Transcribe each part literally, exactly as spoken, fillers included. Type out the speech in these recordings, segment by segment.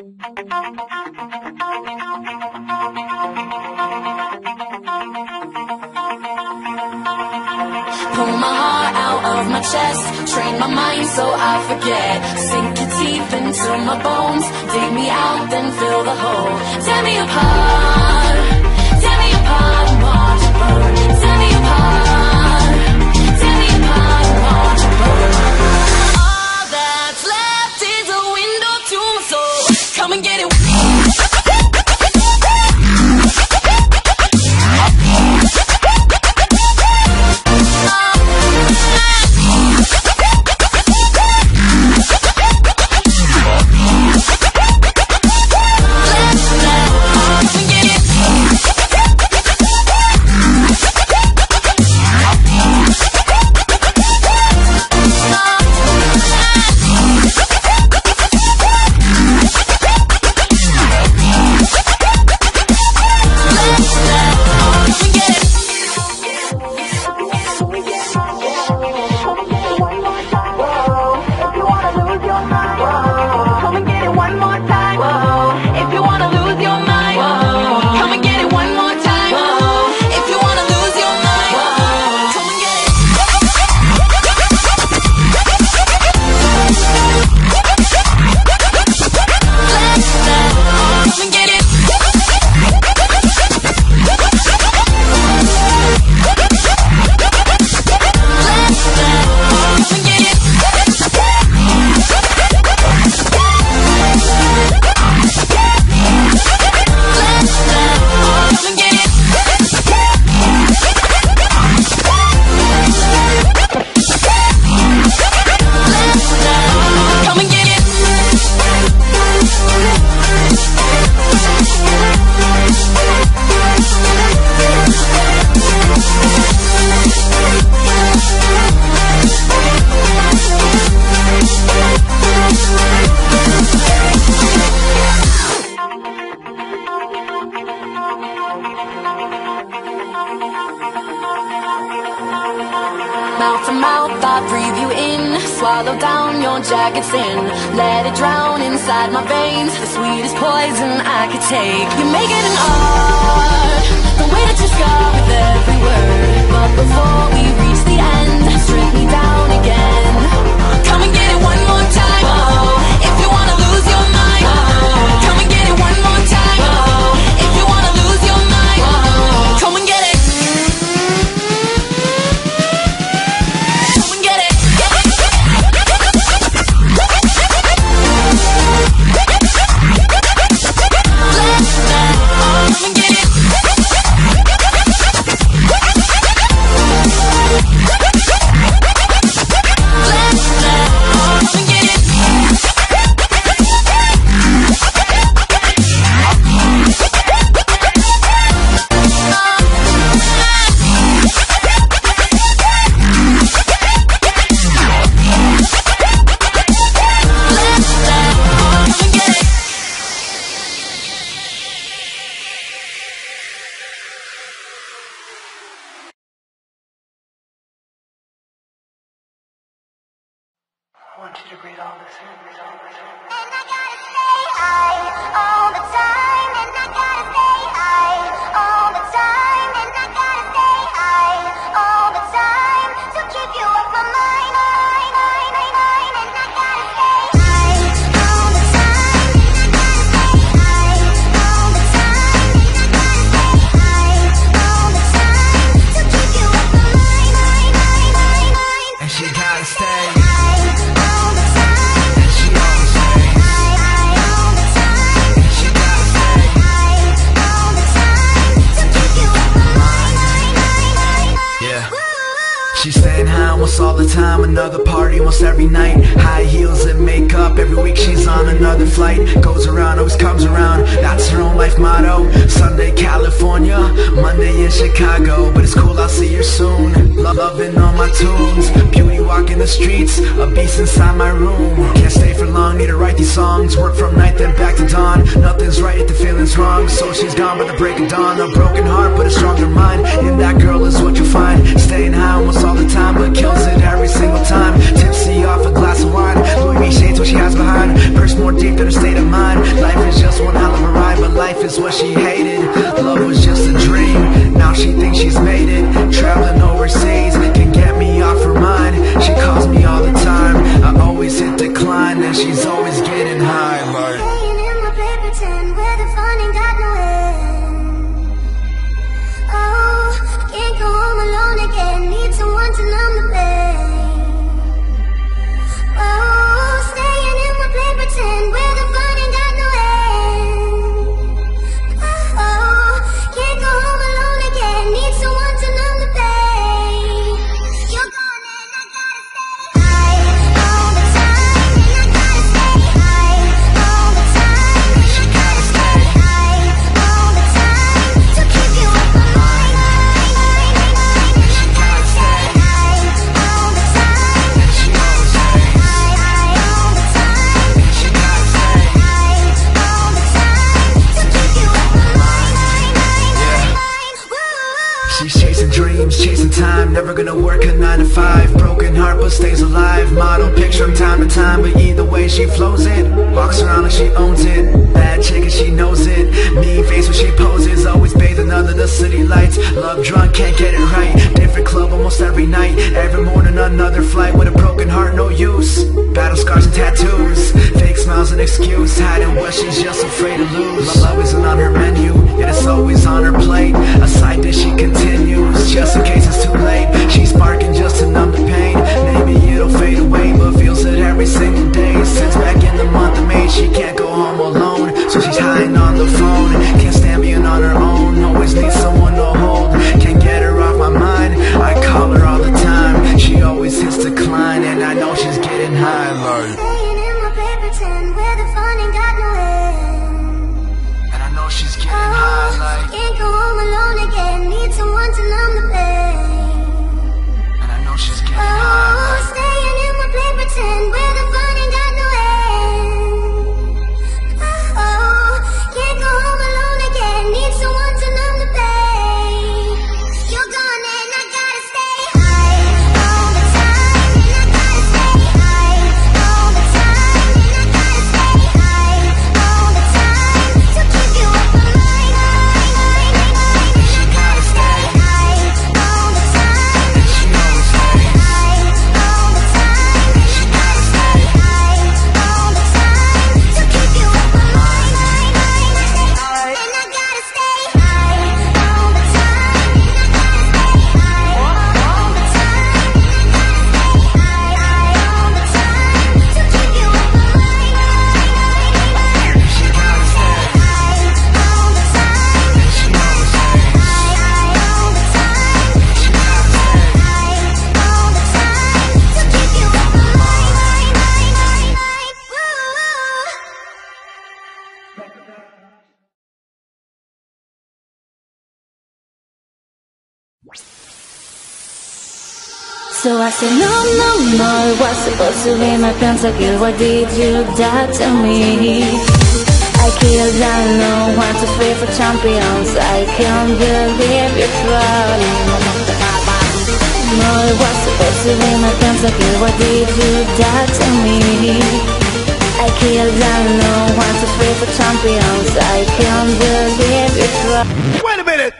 Pull my heart out of my chest, train my mind so I forget. Sink your teeth into my bones, dig me out, then fill the hole. Tear me apart, tear me apart, watch it burn. Tear me apart, tear me apart, watch it burn. All that's left is a window to my soul. Come and get it. Mouth to mouth, I breathe you in. Swallow down your jagged sin. Let it drown inside my veins. The sweetest poison I could take. You make it an art, the way that you scar with every word. But before we reach the end, strip me down again. Come and get it one more time. Oh, if you wanna lose your mind. Oh, come and get it one more time. Oh, if you wanna lose your mind. Oh, come and get it. I want you to breathe all this in, breathe all this in. And I gotta stay high all the time. And I gotta stay high all the time. And I gotta stay high all the time. To keep you off my mind, mind, mind, mind, mind. And I gotta stay high all the time. And I gotta stay high all the time. And I gotta stay high all the time. To keep you off my mind, mind, mind, mind, mind. And she gotta stay high. She's staying high once all the time, another party once every night. High heels and makeup, every week she's on another flight. Goes around, always comes around, that's her own life motto. Sunday, California, Monday in Chicago. But it's cool, I'll see her soon. Lo- loving all my tunes, beauty walking the streets, a beast inside my room. Can't stay for long, need to write these songs. Work from night then back to dawn. Nothing's right if the feeling's wrong, so she's gone by the break of dawn. A broken heart but a stronger mind, in that girl is what you find. Staying high almost all all the time, but kills it every single time. Tipsy off a glass of wine, Louis V shades what she has behind. Purse more deep than her state of mind. Life what she hated. Love was just a dream, now she thinks she's made it. Traveling overseas can get me off her mind. She calls me all the time, I always hit decline, and she's always getting high. Like hanging in the bed, pretend where the fun ain't got no end. Oh, I can't go home alone again, need someone to numb the pain. Oh, staying in the bed, pretend where the fun ain't got no end. Oh, can't go home alone again, need someone to numb the pain. You're gone and I gotta stay high all the time, and I gotta stay high all the time, and I gotta stay high all the time to keep you up my mind. And I gotta stay high all the time, and I gotta stay high, high all the time, and I gotta stay high all the time to keep you up my mind. She's chasing dreams, chasing time, never gonna work a nine to five. Broken heart but stays alive, model picture from time to time, but either way she flows it. Walks around like she owns it, bad chick and she knows it. Mean face when she poses, always bathing under the city lights. Love drunk, can't get it right, different club almost every night. Every morning another flight, with a broken heart no use. Battle scars and tattoos, fake smiles an excuse, hiding what she's just afraid to lose. Love always on her menu, and it's always on her plate, a side dish she continues. Just in case it's too late, she's barking just to numb the pain. Maybe it'll fade away, but feels it every single day. Since back in the month of May, she can't go home alone, so she's hiding on the phone. Can't stand being on her own, always needs someone to hold. Can't get her off my mind, I call her all the time. She always hits decline, and I know she's getting high. Like staying in my bed, pretend where the fun ain't got no end. And I know she's getting high. Like can't go home alone again, need someone to numb the pain. And I know she's getting high. Oh, staying in my bed, pretend where the fun ain't got no end. Oh, can't go home alone again, need someone to numb the pain. You're gone and I gotta stay high all the time, and I gotta stay high all the time, and I gotta stay high all the time to keep you up my mind. And I gotta stay high all the time, and I gotta stay high all the time, and I gotta stay high all the time to keep you up my mind. And I gotta stay high all the time, and I gotta stay high all the time, and I gotta stay high, high all the time to keep you up my mind. And I gotta stay high all the time, and I gotta stay high, high all the time, and I gotta stay high all the time to keep you up my mind. Woo. So I said, no, no, no, it was supposed to be my plan, so girl, why did you die to me? I killed down, no one to fight for champions, I can't believe you're falling. No, it was supposed to be my plan, so girl, why did you die to me? I killed down, no one to fight for champions, I can't believe you're falling. Wait a minute!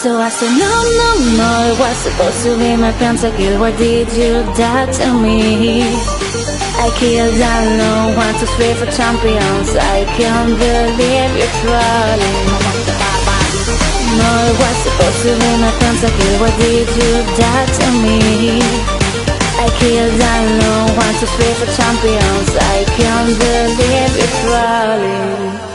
So I said, no, no, no, it was supposed to be my pencil girl. Why did you do that to me? I killed alone, one, two, three for champions. I can't believe you're trolling. No, it was supposed to be my pencil girl. Why did you do that to me? I killed alone, one, two, three for champions. I can't believe you're trolling.